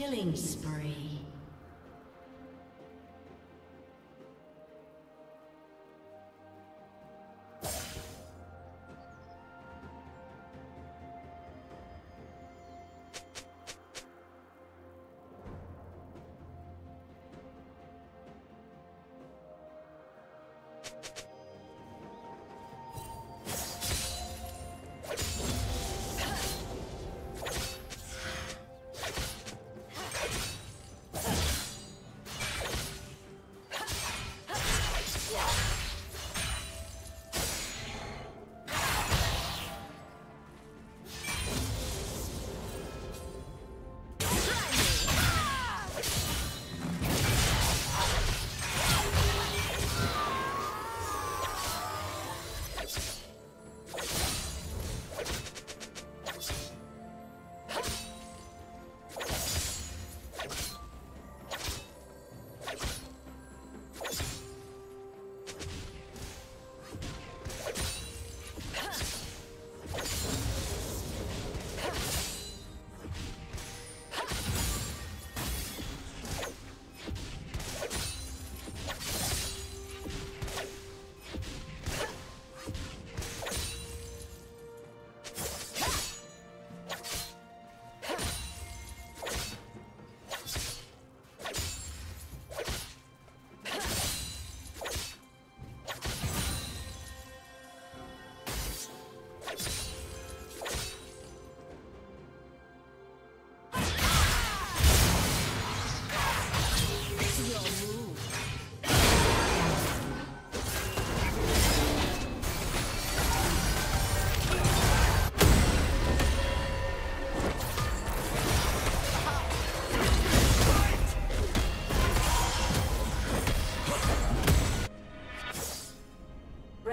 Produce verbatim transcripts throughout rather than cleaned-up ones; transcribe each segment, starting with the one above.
Killing spree.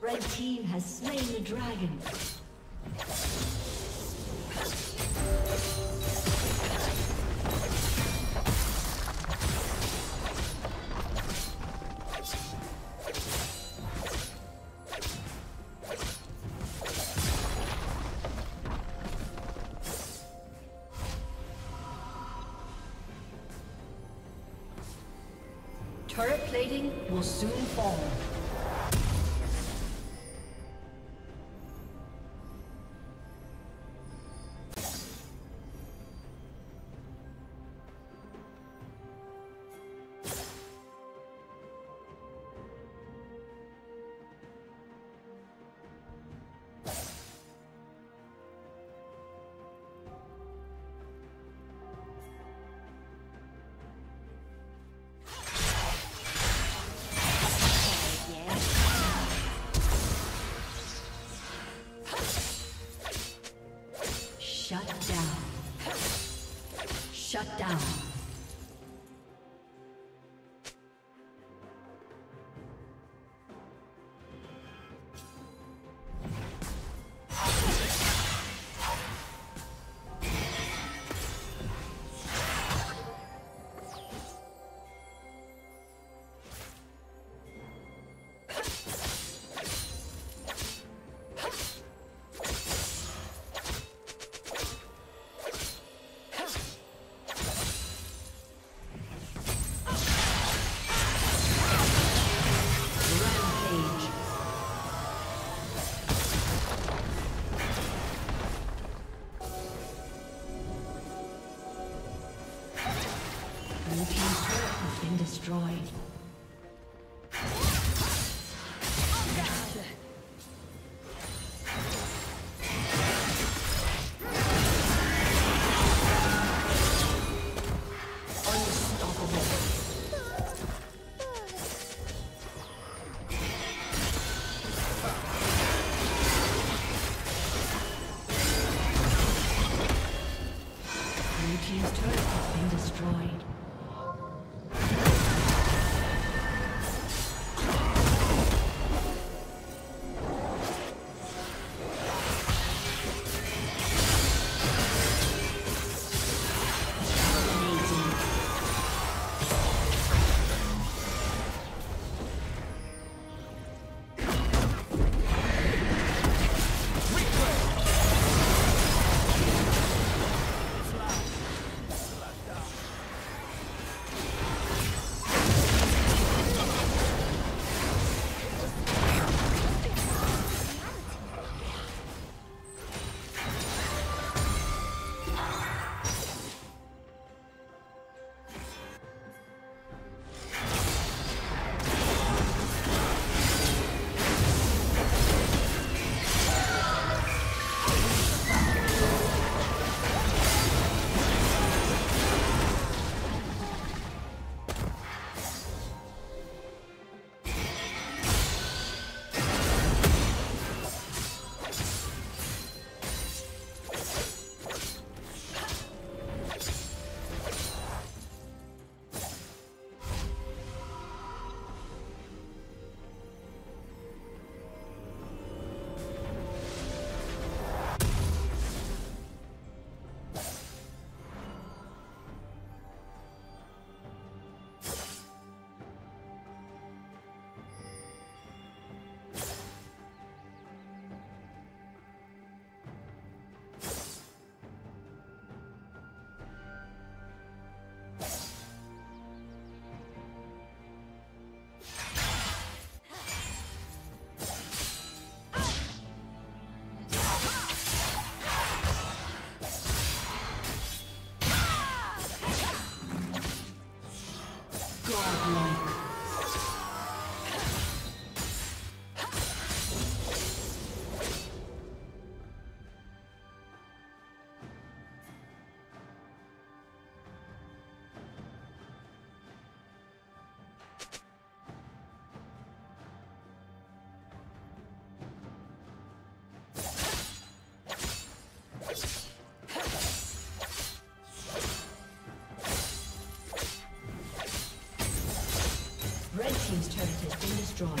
Red team has slain the dragon. Turret plating will soon fall. Shut down. Destroyed. Team's turret has been destroyed.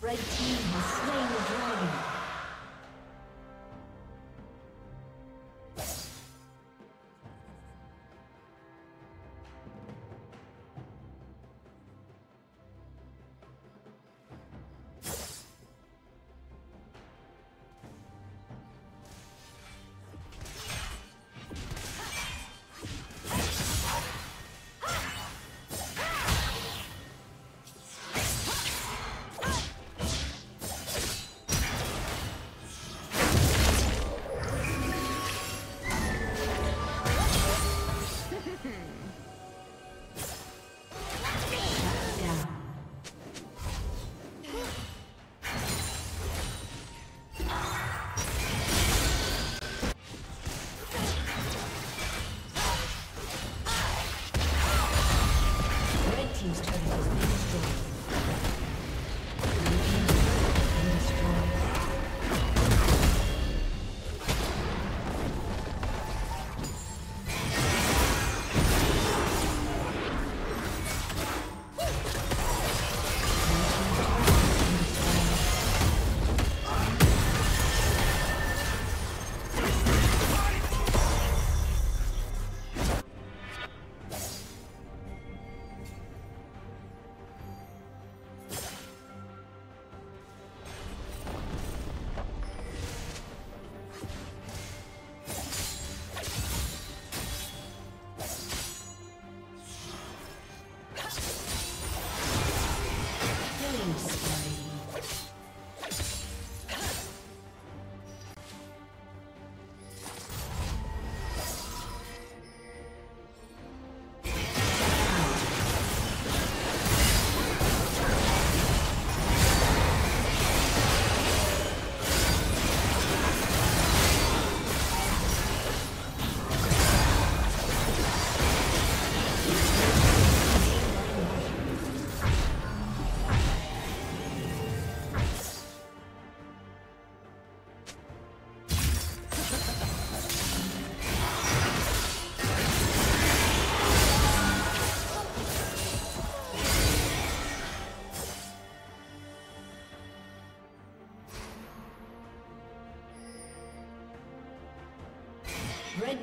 Red team has slain the dragon. Red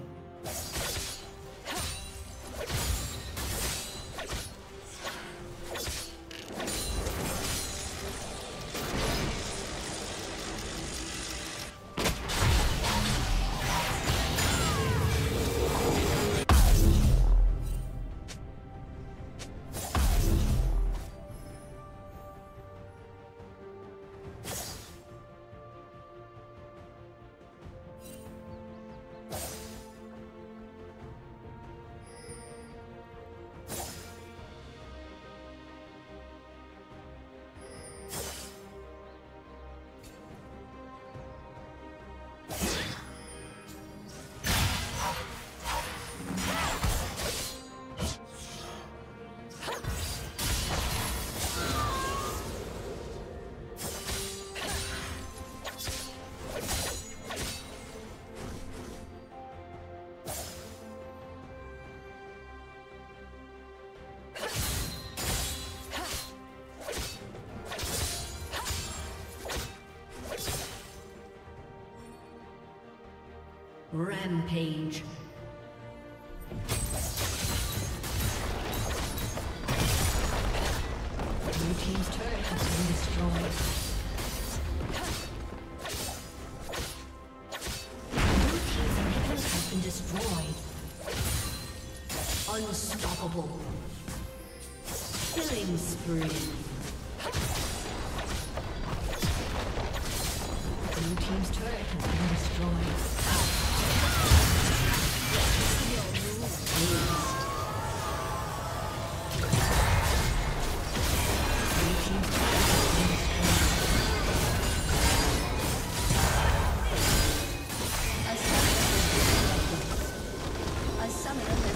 Rampage. Blue team's turret has been destroyed. Unstoppable. Killing spree. Blue team's turret has been destroyed. Kill Blue team's turret has been destroyed. A summoner has been destroyed. A summoner